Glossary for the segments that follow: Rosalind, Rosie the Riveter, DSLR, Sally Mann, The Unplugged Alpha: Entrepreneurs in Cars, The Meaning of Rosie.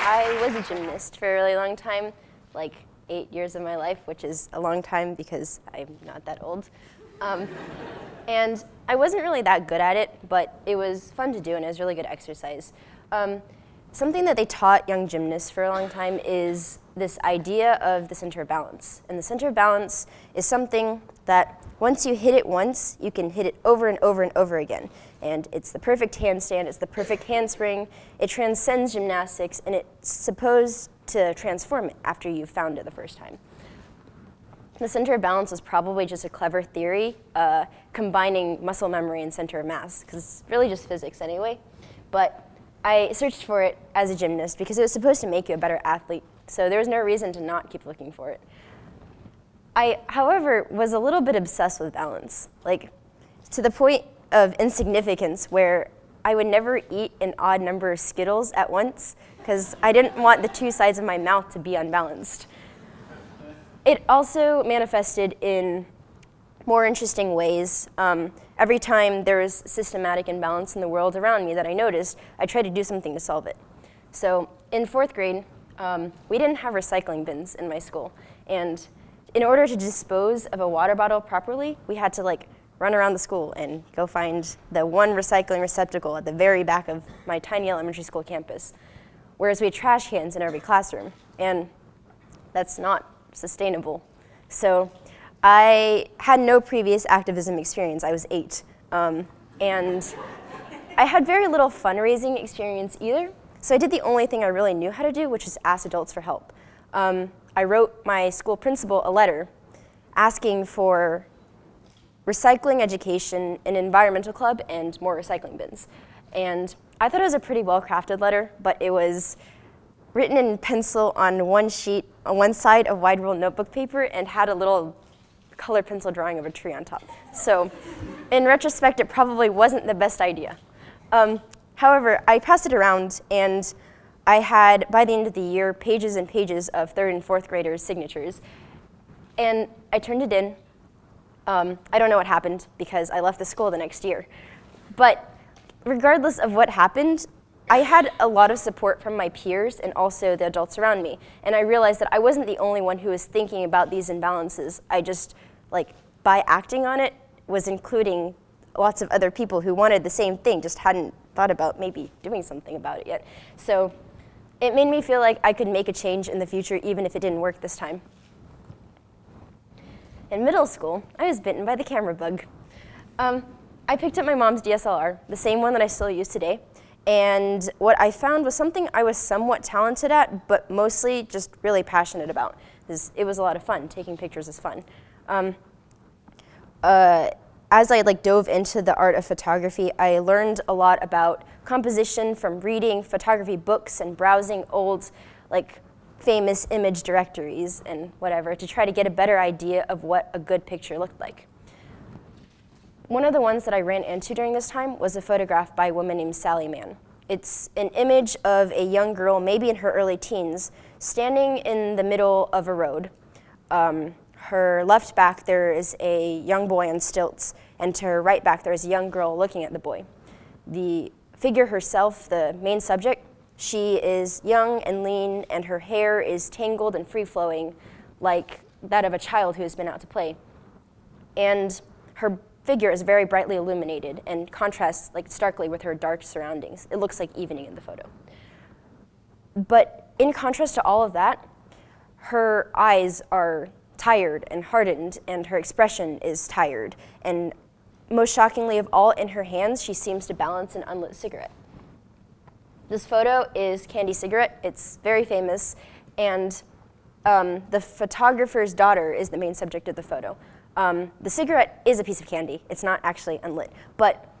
I was a gymnast for a really long time, like 8 years of my life, which is a long time because I'm not that old. And I wasn't really that good at it, but it was fun to do and it was really good exercise. Something that they taught young gymnasts for a long time is this idea of the center of balance. And the center of balance is something that once you hit it once, you can hit it over and over and over again. And it's the perfect handstand, it's the perfect handspring, it transcends gymnastics, and it's supposed to transform it after you've found it the first time. The center of balance is probably just a clever theory combining muscle memory and center of mass, because it's really just physics anyway. But I searched for it as a gymnast because it was supposed to make you a better athlete, so there was no reason to not keep looking for it. I, however, was a little bit obsessed with balance, like to the point of insignificance where I would never eat an odd number of Skittles at once because I didn't want the two sides of my mouth to be unbalanced. It also manifested in more interesting ways. Every time there was systematic imbalance in the world around me that I noticed, I tried to do something to solve it. So in fourth grade, we didn't have recycling bins in my school. And in order to dispose of a water bottle properly, we had to run around the school and go find the one recycling receptacle at the very back of my tiny elementary school campus, whereas we had trash cans in every classroom. And that's not sustainable. So I had no previous activism experience. I was 8. And I had very little fundraising experience either, so I did the only thing I really knew how to do, which is ask adults for help. I wrote my school principal a letter asking for recycling education, an environmental club, and more recycling bins. And I thought it was a pretty well-crafted letter, but it was written in pencil on one sheet, on one side of wide ruled notebook paper, and had a little color pencil drawing of a tree on top. So in retrospect, it probably wasn't the best idea. However, I passed it around, and I had, by the end of the year, pages and pages of third and fourth graders' signatures. And I turned it in. I don't know what happened because I left the school the next year. But regardless of what happened, I had a lot of support from my peers and also the adults around me, and I realized that I wasn't the only one who was thinking about these imbalances. I just, by acting on it, was including lots of other people who wanted the same thing, just hadn't thought about maybe doing something about it yet. So it made me feel like I could make a change in the future even if it didn't work this time. In middle school, I was bitten by the camera bug. I picked up my mom's DSLR, the same one that I still use today. And what I found was something I was somewhat talented at, but mostly just really passionate about. It was a lot of fun. Taking pictures is fun. As I dove into the art of photography, I learned a lot about composition from reading photography books and browsing old famous image directories and whatever to try to get a better idea of what a good picture looked like. One of the ones that I ran into during this time was a photograph by a woman named Sally Mann. It's an image of a young girl, maybe in her early teens, standing in the middle of a road. Her left back, there is a young boy on stilts, and to her right back, there is a young girl looking at the boy. The figure herself, the main subject, she is young and lean, and her hair is tangled and free-flowing, like that of a child who has been out to play. And her figure is very brightly illuminated and contrasts starkly with her dark surroundings. It looks like evening in the photo. But in contrast to all of that, her eyes are tired and hardened, and her expression is tired. And most shockingly of all, in her hands, she seems to balance an unlit cigarette. This photo is Candy Cigarette. It's very famous, and the photographer's daughter is the main subject of the photo. The cigarette is a piece of candy. It's not actually unlit. But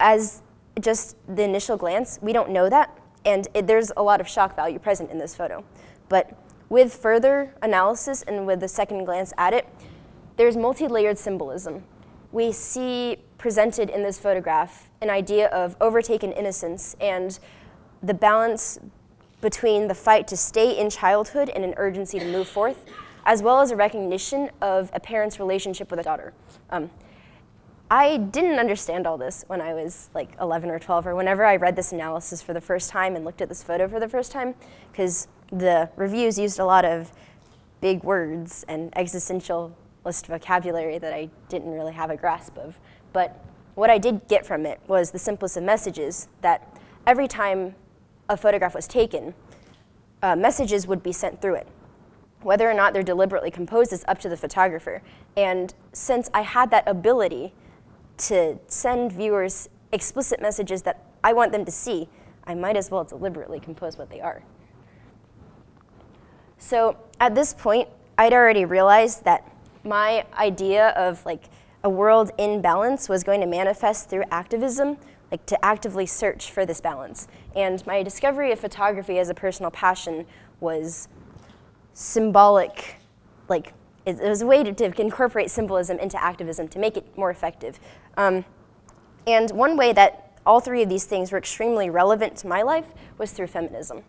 as just the initial glance, we don't know that. And there's a lot of shock value present in this photo. But with further analysis and with a second glance at it, there's multi-layered symbolism. We see presented in this photograph an idea of overtaken innocence and the balance between the fight to stay in childhood and an urgency to move forth. as well as a recognition of a parent's relationship with a daughter. I didn't understand all this when I was like 11 or 12 or whenever I read this analysis for the first time and looked at this photo for the first time, because the reviews used a lot of big words and existentialist vocabulary that I didn't really have a grasp of. But what I did get from it was the simplest of messages, that every time a photograph was taken, messages would be sent through it. Whether or not they're deliberately composed is up to the photographer. And since I had that ability to send viewers explicit messages that I want them to see, I might as well deliberately compose what they are. So at this point, I'd already realized that my idea of like a world in balance was going to manifest through activism, like to actively search for this balance. And my discovery of photography as a personal passion was symbolic, like it was a way to incorporate symbolism into activism to make it more effective. And one way that all three of these things were extremely relevant to my life was through feminism.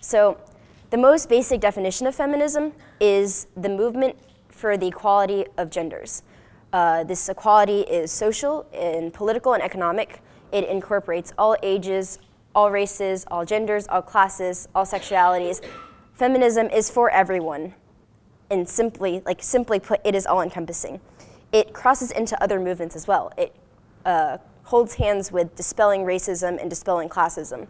So the most basic definition of feminism is the movement for the equality of genders. This equality is social and political and economic. It incorporates all ages, all races, all genders, all classes, all sexualities. Feminism is for everyone, and simply put, it is all-encompassing. It crosses into other movements as well. It holds hands with dispelling racism and dispelling classism.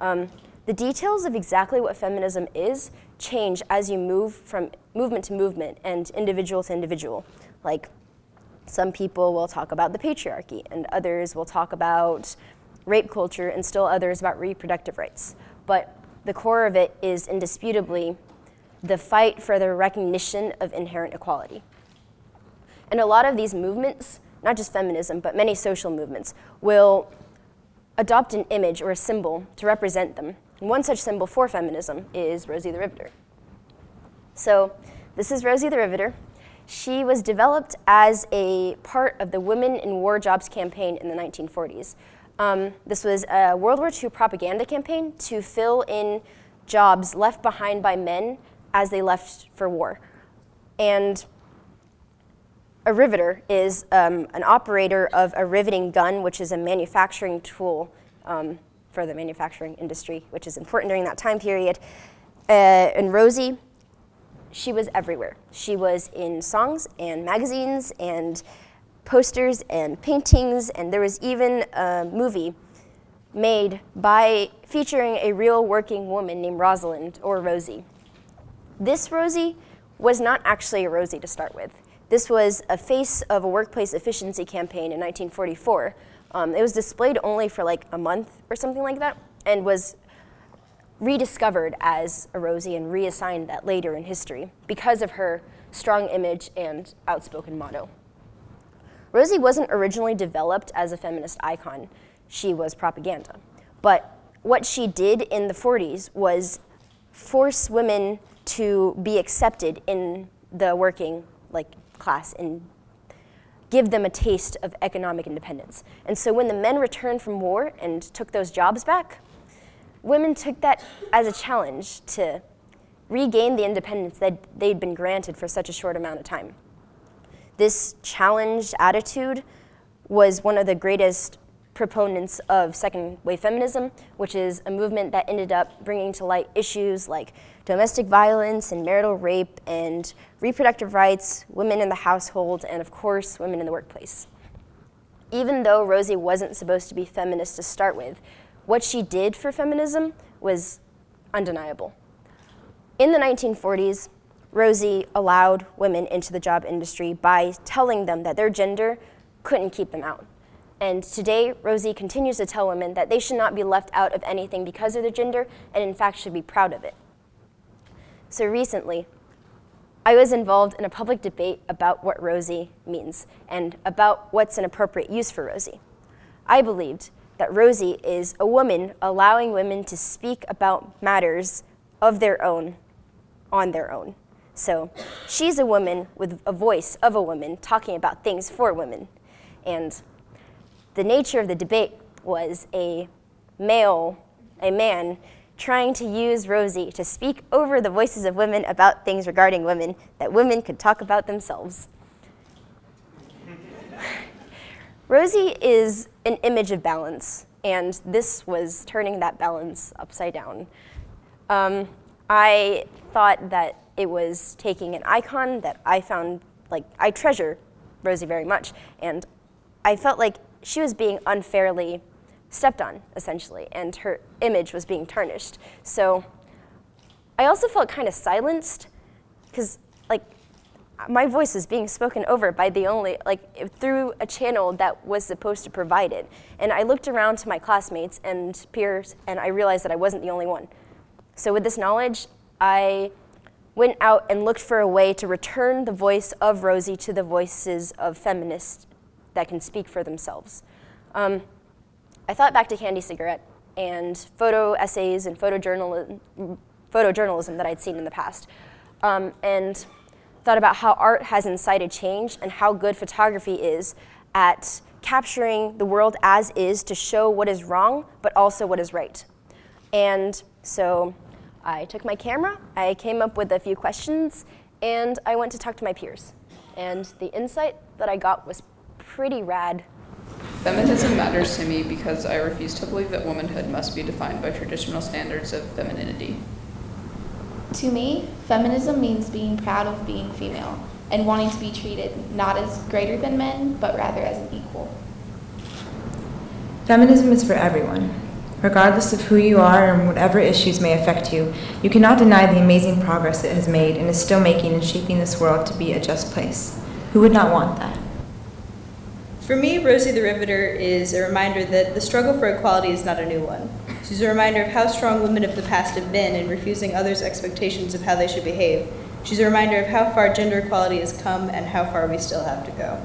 The details of exactly what feminism is change as you move from movement to movement and individual to individual. Like, some people will talk about the patriarchy, and others will talk about rape culture, and still others about reproductive rights. But the core of it is indisputably the fight for the recognition of inherent equality. And a lot of these movements, not just feminism, but many social movements, will adopt an image or a symbol to represent them. And one such symbol for feminism is Rosie the Riveter. So this is Rosie the Riveter. She was developed as a part of the Women in War Jobs campaign in the 1940s. This was a World War II propaganda campaign to fill in jobs left behind by men as they left for war. And a riveter is an operator of a riveting gun, which is a manufacturing tool for the manufacturing industry, which is important during that time period. And Rosie, she was everywhere. She was in songs and magazines and posters and paintings, and there was even a movie made featuring a real working woman named Rosalind, or Rosie. This Rosie was not actually a Rosie to start with. This was a face of a workplace efficiency campaign in 1944. It was displayed only for like a month or something like that, and was rediscovered as a Rosie and reassigned that later in history because of her strong image and outspoken motto. Rosie wasn't originally developed as a feminist icon. She was propaganda. But what she did in the 40s was force women to be accepted in the working class and give them a taste of economic independence. And so when the men returned from war and took those jobs back, women took that as a challenge to regain the independence that they'd been granted for such a short amount of time. This challenged attitude was one of the greatest proponents of second wave feminism, which is a movement that ended up bringing to light issues like domestic violence and marital rape and reproductive rights, women in the household, and of course, women in the workplace. Even though Rosie wasn't supposed to be feminist to start with, what she did for feminism was undeniable. In the 1940s, Rosie allowed women into the job industry by telling them that their gender couldn't keep them out. And today, Rosie continues to tell women that they should not be left out of anything because of their gender, and in fact should be proud of it. So recently, I was involved in a public debate about what Rosie means and about what's an appropriate use for Rosie. I believed that Rosie is a woman allowing women to speak about matters of their own on their own. So she's a woman with a voice of a woman talking about things for women. And the nature of the debate was a man trying to use Rosie to speak over the voices of women about things regarding women that women could talk about themselves. Rosie is an image of balance, and this was turning that balance upside down. I thought that it was taking an icon that I found, like, I treasure Rosie very much, and I felt like she was being unfairly stepped on, essentially, and her image was being tarnished. So I also felt kind of silenced, because, like, my voice was being spoken over by the only, like, through a channel that was supposed to provide it. And I looked around to my classmates and peers, and I realized that I wasn't the only one. So with this knowledge, I went out and looked for a way to return the voice of Rosie to the voices of feminists that can speak for themselves. I thought back to Candy Cigarette and photo essays and photojournalism that I'd seen in the past, and thought about how art has incited change and how good photography is at capturing the world as is to show what is wrong, but also what is right. And so I took my camera, I came up with a few questions, and I went to talk to my peers. And the insight that I got was pretty rad. Feminism matters to me because I refuse to believe that womanhood must be defined by traditional standards of femininity. To me, feminism means being proud of being female and wanting to be treated not as greater than men, but rather as an equal. Feminism is for everyone. Regardless of who you are and whatever issues may affect you, you cannot deny the amazing progress it has made and is still making in shaping this world to be a just place. Who would not want that? For me, Rosie the Riveter is a reminder that the struggle for equality is not a new one. She's a reminder of how strong women of the past have been in refusing others' expectations of how they should behave. She's a reminder of how far gender equality has come and how far we still have to go.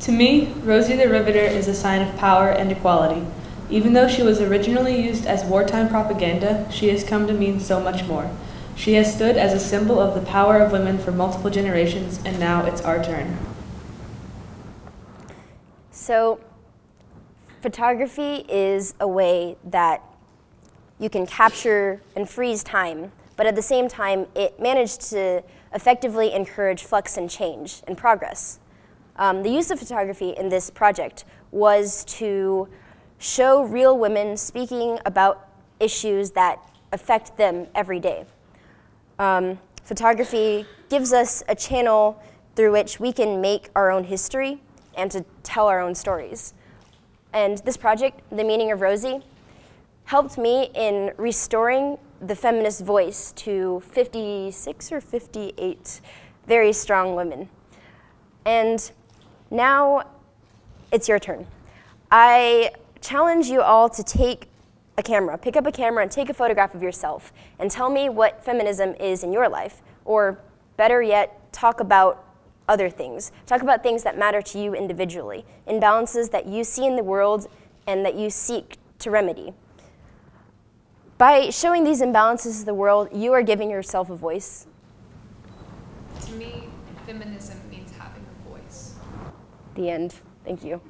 To me, Rosie the Riveter is a sign of power and equality. Even though she was originally used as wartime propaganda, she has come to mean so much more. She has stood as a symbol of the power of women for multiple generations, and now it's our turn. So, photography is a way that you can capture and freeze time, but at the same time, it managed to effectively encourage flux and change and progress. The use of photography in this project was to show real women speaking about issues that affect them every day. Photography gives us a channel through which we can make our own history and to tell our own stories. And this project, The Meaning of Rosie, helped me in restoring the feminist voice to 56 or 58 very strong women. And now it's your turn. I challenge you all to take a camera, pick up a camera and take a photograph of yourself and tell me what feminism is in your life, or better yet, talk about other things. Talk about things that matter to you individually, imbalances that you see in the world and that you seek to remedy. By showing these imbalances to the world, you are giving yourself a voice. To me, feminism means having a voice. The end. Thank you.